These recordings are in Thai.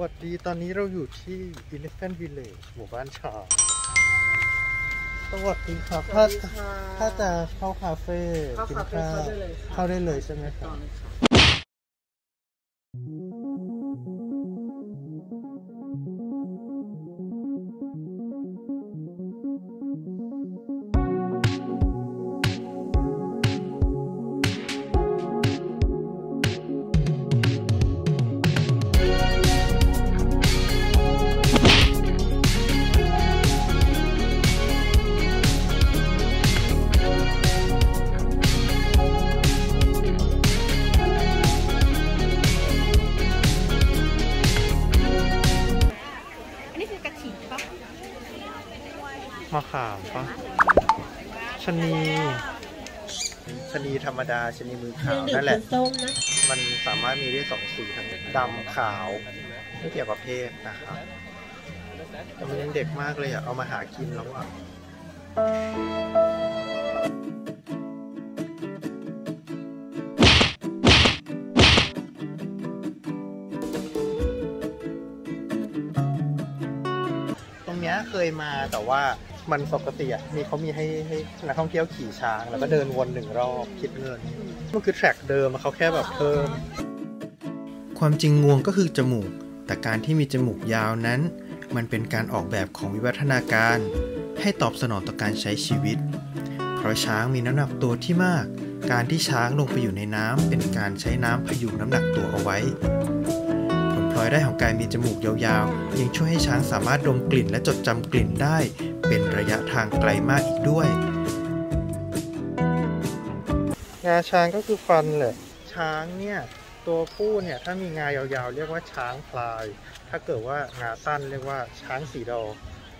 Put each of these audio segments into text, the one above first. วัสดีตอนนี้เราอยู่ที่ Elephant Village หมู่บ้านช้างสวัสดีครับถ้าจะเข้าคาเฟ่กินข้าวเข้าได้เลยใช่ไหมครับมะขามปะชะนีธรรมดาชะนีมือขาวนั่นแหละมันสามารถมีได้สองสีทั้งดำขาวไม่เกี่ยวกับเพศนะครับแต่มันยังเด็กมากเลยอ่ะเอามาหากินแล้วอ่ะตรงเนี้ยเคยมาแต่ว่ามันปกติอ่ะมีเขามีให้นักท่องเที่ยวขี่ช้างแล้วก็เดินวนหนึ่งรอบคิดเงินมันคือแทร็กเดิมเขาแค่แบบเพิ่มความจริงงวงก็คือจมูกแต่การที่มีจมูกยาวนั้นมันเป็นการออกแบบของวิวัฒนาการให้ตอบสนองต่อการใช้ชีวิตเพราะช้างมีน้ำหนักตัวที่มากการที่ช้างลงไปอยู่ในน้ำเป็นการใช้น้ำพยุงน้ำหนักตัวเอาไว้ผลพลอยได้ของการมีจมูกยาวๆยังช่วยให้ช้างสามารถดมกลิ่นและจดจำกลิ่นได้เป็นระยะทางไกลมากอีกด้วยงาช้างก็คือฟันแหละช้างเนี่ยตัวผู้เนี่ยถ้ามีงายาวๆเรียกว่าช้างพลายถ้าเกิดว่างาสั้นเรียกว่าช้างสีดอ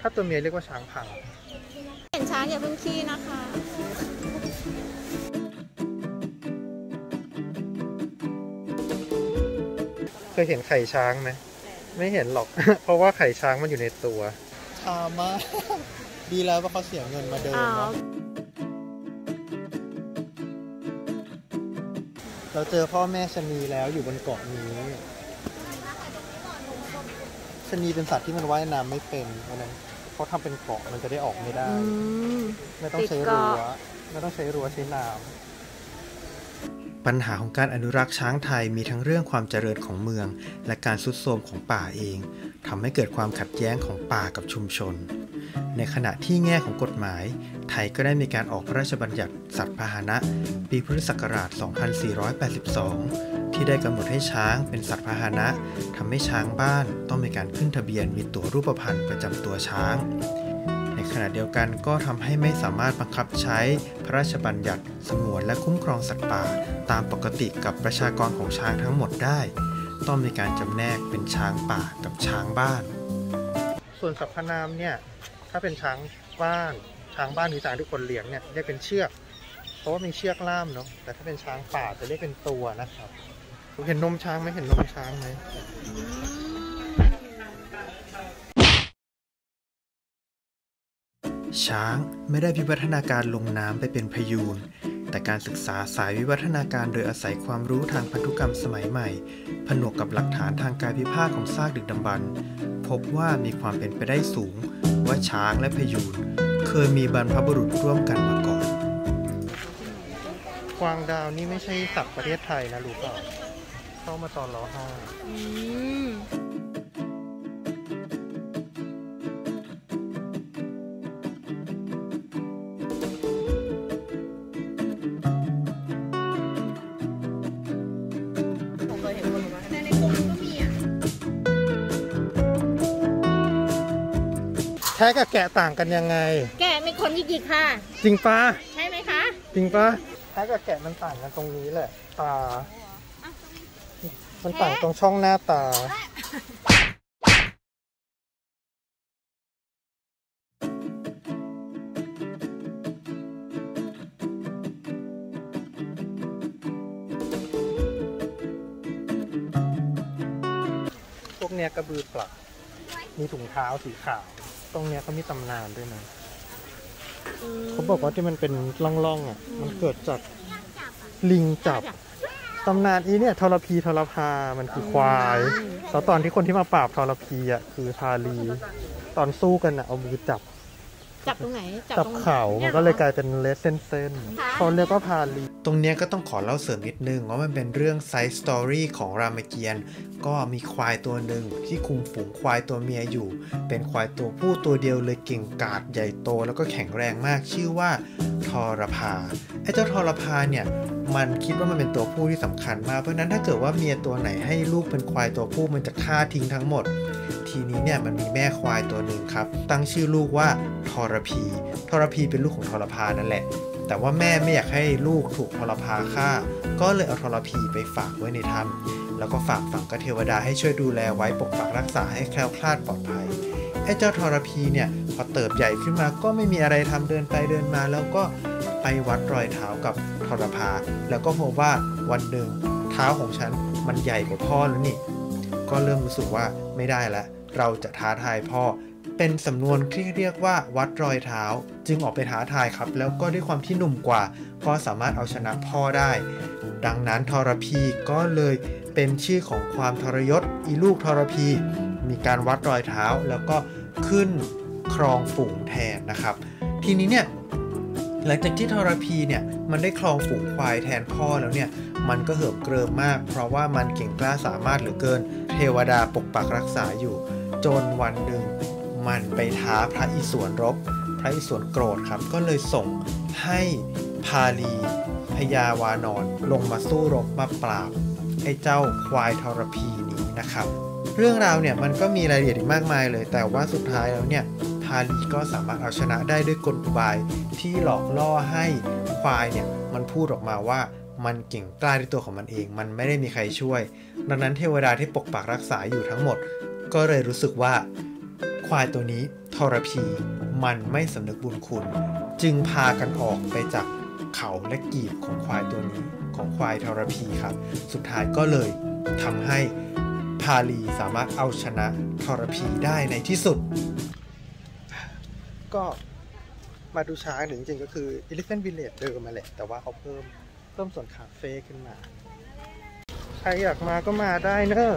ถ้าตัวเมียเรียกว่าช้างพังเห็นช้างอย่าเพิ่งขี้นะคะเคยเห็นไข่ช้างไหมไม่เห็นหรอก เพราะว่าไข่ช้างมันอยู่ในตัวมาดีแล้วว่าเขาเสียเงินมาเดินเนาะเราเจอพ่อแม่ชะนีแล้วอยู่บนเกาะนี้ชะนีเป็นสัตว์ที่มันว่ายน้ำไม่เป็นเพราะนั้นเขาทำเป็นเกาะมันจะได้ออกไม่ได้ไม่ต้องใช้รั้วใช้น้ำปัญหาของการอนุรักษ์ช้างไทยมีทั้งเรื่องความเจริญของเมืองและการทรุดโทรมของป่าเองทำให้เกิดความขัดแย้งของป่ากับชุมชนในขณะที่แง่ของกฎหมายไทยก็ได้มีการออกพระราชบัญญัติสัตว์พาหนะปีพุทธศักราช 2482 ที่ได้กำหนดให้ช้างเป็นสัตว์พาหนะทำให้ช้างบ้านต้องมีการขึ้นทะเบียนมีตั๋วรูปพรรณประจำตัวช้างในขณะเดียวกันก็ทำให้ไม่สามารถบังคับใช้พระราชบัญญัติสงวนและคุ้มครองสัตว์ป่าตามปกติกับประชากรของช้างทั้งหมดได้ต้องมีการจำแนกเป็นช้างป่ากับช้างบ้านส่วนสรรพนามเนี่ยถ้าเป็นช้างบ้านคือช้างที่คนเลี้ยงเนี่ยเรียกเป็นเชือกเพราะว่ามีเชือกล่ามเนาะแต่ถ้าเป็นช้างป่าจะเรียกเป็นตัวนะครับเห็นนมช้างไหมช้างไม่ได้วิวัฒนาการลงน้ำไปเป็นพยูนแต่การศึกษาสายวิวัฒนาการโดยอาศัยความรู้ทางพันธุกรรมสมัยใหม่ผนวกกับหลักฐานทางกายวิภาคของซากดึกดำบรรพ์พบว่ามีความเป็นไปได้สูงว่าช้างและพยูนเคยมีบรรพบุรุษร่วมกันมาก่อนกวางดาวนี่ไม่ใช่สัตว์ประเทศไทยนะรู้เปล่าเข้ามาตอนร.5แท้กับแกะต่างกันยังไงแกะไม่คนยิ่งค่ะจริงปะใช่ไหมคะจริงปะแท้กับแกะมันต่างกันตรงนี้แหละตามันต่างตรงช่องหน้าตาพวกเนี้ยกระบือปลักมีถุงเท้าสีขาวตรงเนี้ยเขามีตำนานด้วยนะเขาบอกว่าที่มันเป็นล่องๆอ่ะมันเกิดจากลิงจับ ตำนานอีเนี่ยทรพีทรพามันคือควายแล้วตอนที่คนที่มาปราบทรพีอ่ะคือทารีตอนสู้กันอ่ะเอามือจับตรงไหนจับเข่ามันก็เลยกลายเป็นเลสเส้นๆเขาเรียกว่าพาลีตรงเนี้ยก็ต้องขอเล่าเสริมนิดนึงว่ามันเป็นเรื่องไซส์สตอรี่ของรามเกียรติ์ก็มีควายตัวหนึ่งที่คุมฝูงควายตัวเมียอยู่เป็นควายตัวผู้ตัวเดียวเลยเก่งกาจใหญ่โตแล้วก็แข็งแรงมากชื่อว่าทรพาไอ้เจ้าทรพาเนี่ยมันคิดว่ามันเป็นตัวผู้ที่สำคัญมากเพราะนั้นถ้าเกิดว่าเมียตัวไหนให้ลูกเป็นควายตัวผู้มันจะฆ่าทิ้งทั้งหมดทีนี้เนี่ยมันมีแม่ควายตัวหนึ่งครับตั้งชื่อลูกว่าทรพีเป็นลูกของทรพานั่นแหละแต่ว่าแม่ไม่อยากให้ลูกถูกทรพาฆ่าก็เลยเอาทรพีไปฝากไว้ในถ้ำแล้วก็ฝากฝังกับเทวดาให้ช่วยดูแลไว้ปกปักรักษาให้แคล้วคลาดปลอดภัยไอ้เจ้าทรพีเนี่ยพอเติบใหญ่ขึ้นมาก็ไม่มีอะไรทำเดินไปเดินมาแล้วก็ไปวัดรอยเท้ากับทรพาแล้วก็พบว่าวันหนึ่งเท้าของฉันมันใหญ่กว่าพ่อแล้วนี่ก็เริ่มรู้สึกว่าไม่ได้ละเราจะท้าทายพ่อเป็นสำนวนที่เรียกว่าวัดรอยเท้าจึงออกไปท้าทายครับแล้วก็ด้วยความที่หนุ่มกว่าก็สามารถเอาชนะพ่อได้ดังนั้นทรพีก็เลยเป็นชื่อของความทรยศอีลูกทรพีมีการวัดรอยเท้าแล้วก็ขึ้นครองฝูงแทนนะครับทีนี้เนี่ยหลังจากที่ทรพีเนี่ยมันได้ครองฝูงควายแทนพ่อแล้วเนี่ยมันก็เหิมเกริมมากเพราะว่ามันเก่งกล้าสามารถเหลือเกินเทวดาปกปักรักษาอยู่จนวันหนึ่งมันไปท้าพระอิศวรรบพระอิศวรโกรธครับก็เลยส่งให้พาลีพญาวานรลงมาสู้รบมาปราบไอ้เจ้าควายทรพีนี้นะครับเรื่องราวเนี่ยมันก็มีรายละเอียดอีกมากมายเลยแต่ว่าสุดท้ายแล้วเนี่ยพาลีก็สามารถเอาชนะได้ด้วยกลอุบายที่หลอกล่อให้ควายเนี่ยมันพูดออกมาว่ามันเก่งกล้าในตัวของมันเองมันไม่ได้มีใครช่วยดังนั้นเทวดาที่ปกปักรักษาอยู่ทั้งหมดก็เลยรู้สึกว่าควายตัวนี้ทรพีมันไม่สำนึกบุญคุณจึงพากันออกไปจากเขาและกีบของควายตัวนี้ของควายทรพีครับสุดท้ายก็เลยทำให้พาลีสามารถเอาชนะทรพีได้ในที่สุดก็มาดูช้างจริงๆก็คือ Elephant Village เดิมมาแหละแต่ว่าเขาเพิ่มส่วนคาเฟ่ขึ้นมาใครอยากมาก็มาได้เนอะ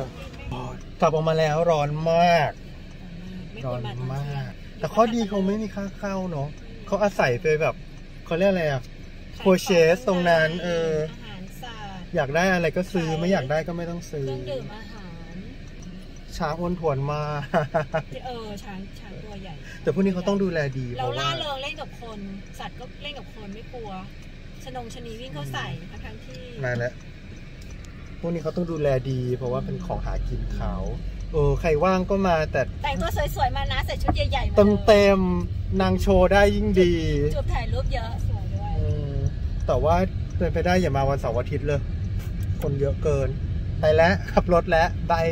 กลับออกมาแล้วร้อนมากแต่ข้อดีเขาไม่มีค่าเข้าเนาะเขาอาศัยไปแบบเขาเรียกอะไรอะโคเชสตรงนั้นอยากได้อะไรก็ซื้อไม่อยากได้ก็ไม่ต้องซื้อดื่มอาหารช้างวนถวนมาช้างตัวใหญ่แต่พวกนี้เขาต้องดูแลดีเราล่าเริงเล่นกับคนสัตว์ก็เล่นกับคนไม่กลัวชนงชนีวิ่งเขาใส่ทั้งที่นั่นแหละพวกนี้เขาต้องดูแลดีเพราะว่าเป็นของหากินเขาใครว่างก็มาแต่งตัวสวยๆมานะใส่ชุดใหญ่ๆเต็มนางโชว์ได้ยิ่งดีจุดถ่ายรูปเยอะสวยด้วยแต่ว่าเป็นไปได้อย่ามาวันเสาร์อาทิตย์เลยคนเยอะเกินไปแล้วขับรถแล้วบาย